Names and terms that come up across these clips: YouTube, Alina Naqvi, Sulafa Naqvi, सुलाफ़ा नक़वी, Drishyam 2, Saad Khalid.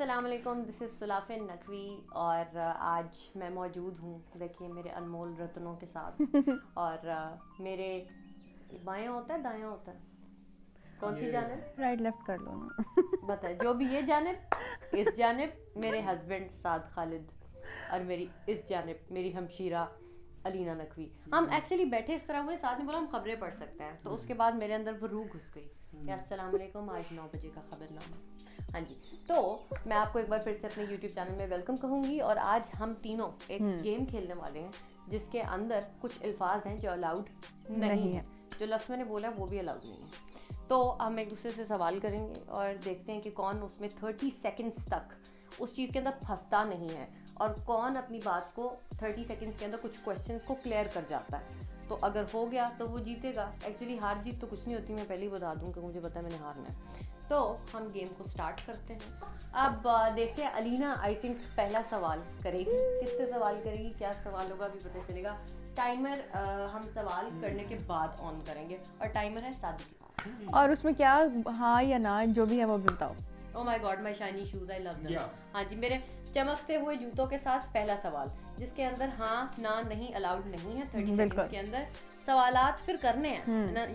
अस्सलामुअलैकुम, this is सुलाफ़ा नक़वी और आज मैं मौजूद हूँ, देखिए मेरे अनमोल रत्नों के साथ। और मेरे बायाँ होता है, दायाँ होता है, कौन सी जानिब? राइट लेफ्ट कर लो ना, बताए जो भी। ये जानिब, इस जानिब मेरे हस्बैंड साद खालिद और मेरी इस जानिब मेरी हमशीरा अलीना नक़वी। हम एक्चुअली बैठे इस तरह हुए, साथ में बोला हम खबरें पढ़ सकते हैं, तो उसके बाद मेरे अंदर वो रूह घुस गई। अस्सलाम वालेकुम, आज 9 बजे का खबरनामा। हाँ जी, तो मैं आपको एक बार फिर से अपने YouTube चैनल में वेलकम कहूँगी। और आज हम तीनों एक गेम खेलने वाले हैं जिसके अंदर कुछ अल्फाज हैं जो अलाउड नहीं है। जो लफ्ज़ मैंने बोला वो भी अलाउड नहीं है। तो हम एक दूसरे से सवाल करेंगे और देखते हैं कि कौन उसमें 30 सेकेंड्स तक उस चीज़ के अंदर फंसता नहीं है और कौन अपनी बात को 30 सेकेंड्स के अंदर कुछ क्वेश्चन को क्लियर कर जाता है। तो अगर हो गया तो वो जीतेगा। एक्चुअली हार जीत तो कुछ नहीं होती, मैं पहले ही बता दूँ कि मुझे पता है मैंने हारना है। तो हम गेम को स्टार्ट करते हैं। अब देखते हैं, अलीना आई थिंक पहला सवाल करेगी। किससे सवाल करेगी, क्या सवाल होगा, अभी पता चलेगा। टाइमर हम सवाल करने के बाद ऑन करेंगे और टाइमर है सादी के पास, और उसमें क्या हाँ या ना जो भी है वो बताओ। Oh my God, my shiny shoes, I love them. Yeah. हाँ जी, मेरे चमकते हुए जूतों के साथ। पहला सवाल जिसके अंदर हाँ ना नहीं अलाउड नहीं है, 30 सेकंड के अंदर सवालात फिर करने हैं,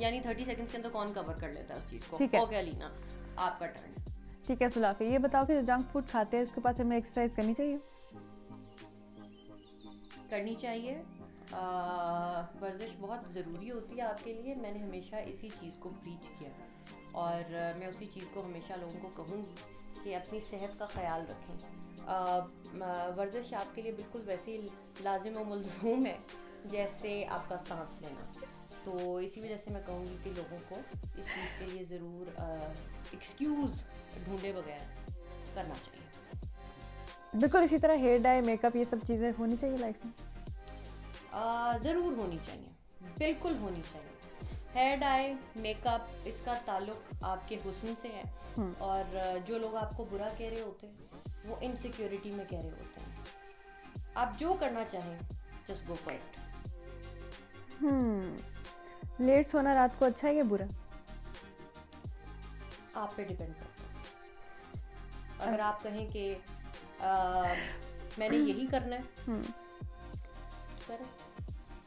यानी 30 सेकंड के अंदर कौन कवर कर लेता है उस चीज को। ओके अलीना, आपका टर्न। ठीक है सुलाफी, ये बताओ कि जो जंक फूड खाते हैं उसके पास हमें एक्सरसाइज करनी चाहिए? करनी चाहिए, वर्जिश बहुत ज़रूरी होती है आपके लिए। मैंने हमेशा इसी चीज़ को प्रीच किया और मैं उसी चीज़ को हमेशा लोगों को कहूँगी कि अपनी सेहत का ख्याल रखें। वर्जिश आपके लिए बिल्कुल वैसे ही लाजिम और मुल्ज़ूम है जैसे आपका सांस लेना। तो इसी वजह से मैं कहूँगी कि लोगों को इस चीज़ के लिए ज़रूर एक्सक्यूज़ ढूंढे बगैर करना चाहिए। बिल्कुल इसी तरह हेयर डाई, मेकअप, ये सब चीज़ें होनी चाहिए लाइफ में, ज़रूर होनी चाहिए, बिल्कुल होनी चाहिए। हेयर डाई, मेकअप, इसका ताल्लुक आपके हुस्न से है। और जो लोग आपको बुरा कह रहे होते हैं वो इनसिक्योरिटी में कह रहे होते हैं। आप जो करना चाहें just go for it. Late सोना रात को अच्छा है या बुरा, आप पे डिपेंड करता है। अगर आप कहें कि मैंने यही करना है, करें।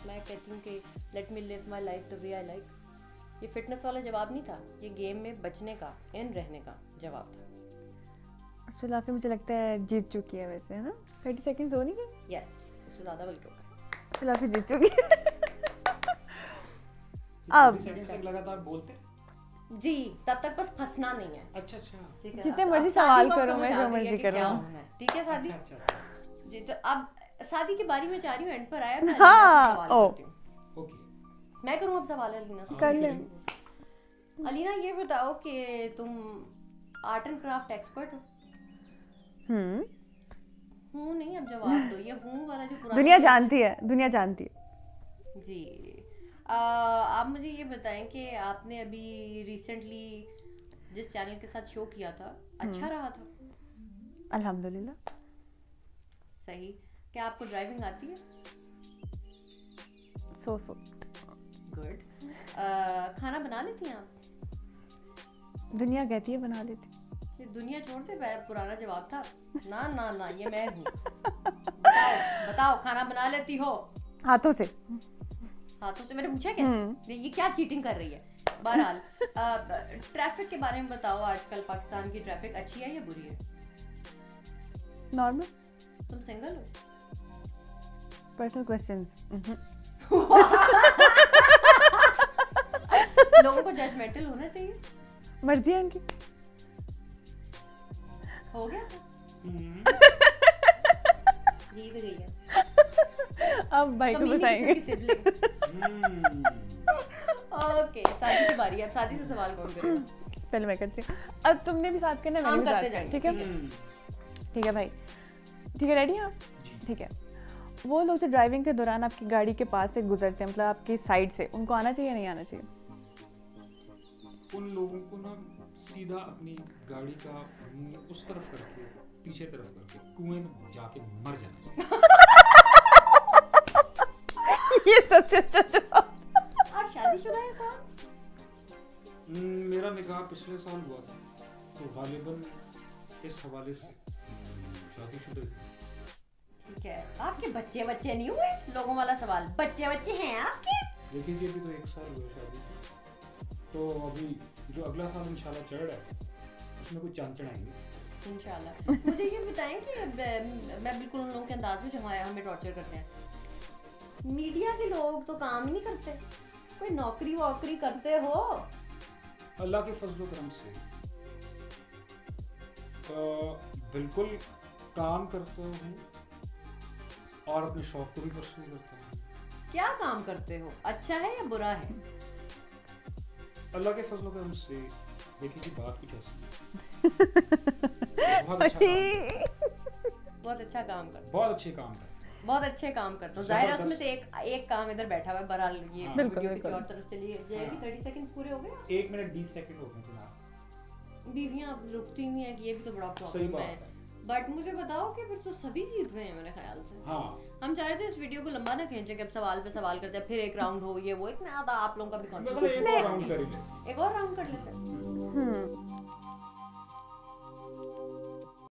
मैं कहती हूँ कि let me live my life the way I like. ये फिटनेस वाला जवाब नहीं था, ये गेम में बचने का, इन रहने का जवाब था। सुलाफी मुझे लगता है जीत चुकी है वैसे, है ना? 30 सेकेंड हो नहीं गए? यस, उससे ज़्यादा बल्कि होगा। सुलाफी जीत चुकी है। अब लगातार बोलते जी, तब तक बस फंसना नहीं है। अच्छा अच्छा, जितने मर्जी सवाल करो, मैं जो मर्जी करूँ। ठीक है शादी जी, तो अब शादी के बारे में चाह रही हूँ, एंड पर आया मैं। हाँ ओके, मैं करूँ अब सवाल। अलीना कर ले। अलीना ये बताओ कि तुम आर्ट एंड क्राफ्ट एक्सपर्ट हो? हूँ नहीं, अब जवाब दो। ये हूँ वाला जो पुराना, दुनिया जानती है, दुनिया जानती है जी। आप मुझे ये बताएं कि आपने अभी रिसेंटली जिस चैनल के साथ शो किया था, अच्छा रहा था? अल्हम्दुलिल्लाह। सही। क्या आपको ड्राइविंग आती है? So good. खाना बना लेती हैं आप? दुनिया कहती है बना लेती। दुनिया छोड़ते, पुराना जवाब था ना ना ना, ये मैं हूँ। बताओ बताओ, खाना बना लेती हो? हाथों से। हाथों से मैंने पूछा कैसे? ये क्या चीटिंग कर रही है। बहरहाल ट्रैफिक के बारे में बताओ, आजकल पाकिस्तान की ट्रैफिक अच्छी है या बुरी है? नॉर्मल। तुम सिंगल हो? Personal questions. लोगों को जजमेंटल होना चाहिए, मर्जी है इनकी। हो गया जीत गई है। अब भाई को बताएंगे। ओके शादी की बारी है, अब शादी से सवाल कौन करेगा? पहले मैं करती हूँ, अब तुमने भी साथ करना, मैंने भी साथ करना। ठीक है ठीक है भाई, ठीक है रेडी आप? ठीक है, वो लोग जो ड्राइविंग के दौरान आपकी गाड़ी के पास से गुजरते हैं, मतलब आपकी साइड से, उनको आना चाहिए नहीं आना चाहिए? उन लोगों को ना सीधा अपनी गाड़ी का उस तरफ करके, पीछे तरफ करके, कुएं में जाके मर जाना चाहिए। ये सबसे अच्छा जवाब। आप शादीशुदा हैं साहब? मेरा निकाह पिछले साल हुआ था, तो गालिबन इस हवाले से शादीशुदा। ठीक है, आपके बच्चे बच्चे नहीं हुए? लोगों वाला सवाल, बच्चे बच्चे हैं आपके? देखिए जी, अभी तो 1 साल हुआ शादी को, तो अभी जो अगला साल इंशाल्लाह चढ़ रहा है उसमें कुछ चांद चढ़ाएंगे इंशाल्लाह। मुझे ये बताएं कि मैं बिल्कुल उन लोगों के अंदाज में जो हमें टॉर्चर करते हैं। मीडिया के लोग तो काम ही नहीं करते, कोई नौकरी वोकरी करते हो? अल्लाह के फजल करम से बिल्कुल काम करता हूँ और अपने शौक को भी परसू करता हूँ। क्या काम करते हो, अच्छा है या बुरा है? अल्लाह के फजल करम से देखिए जी, बात कुछ ऐसी बहुत अच्छे काम करते हो। जाहिर है उसमें से एक काम इधर बैठा हुआ है। बहरहाल ये वीडियो की और तरफ चली जाएगी। 30 सेकंड्स पूरे हो गए, 1 मिनट 20 सेकंड हो गए। बीवियां अब रुकती नहीं है कि ये भी तो बड़ा प्रॉब्लम है। बट मुझे बताओ कि फिर तो सभी जीत रहे हैं मेरे ख्याल से। हम चाह रहे थे इस वीडियो को लंबा ना खींचे कि अब सवाल पे सवाल करते हैं, फिर एक राउंड हो ये वो, इतना आप लोगों का भी कॉन्सेप्ट एक और राउंड कर लेते हैं।